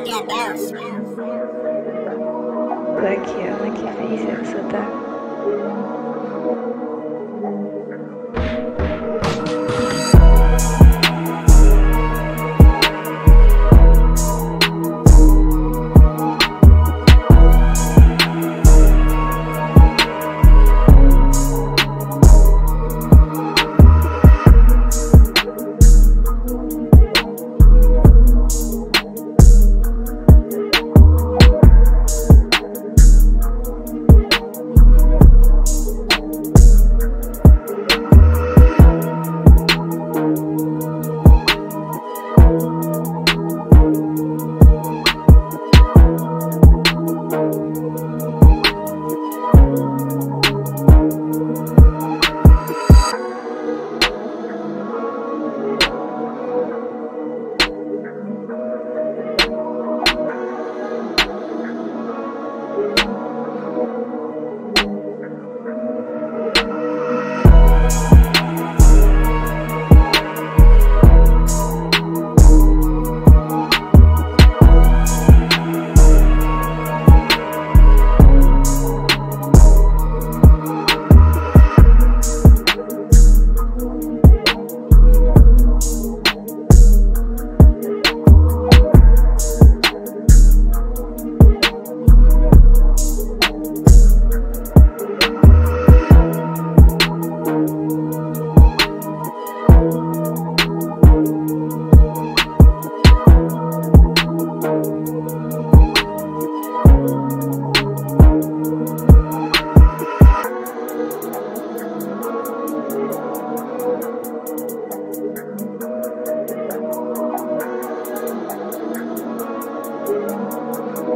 I do both. Look يا كيفية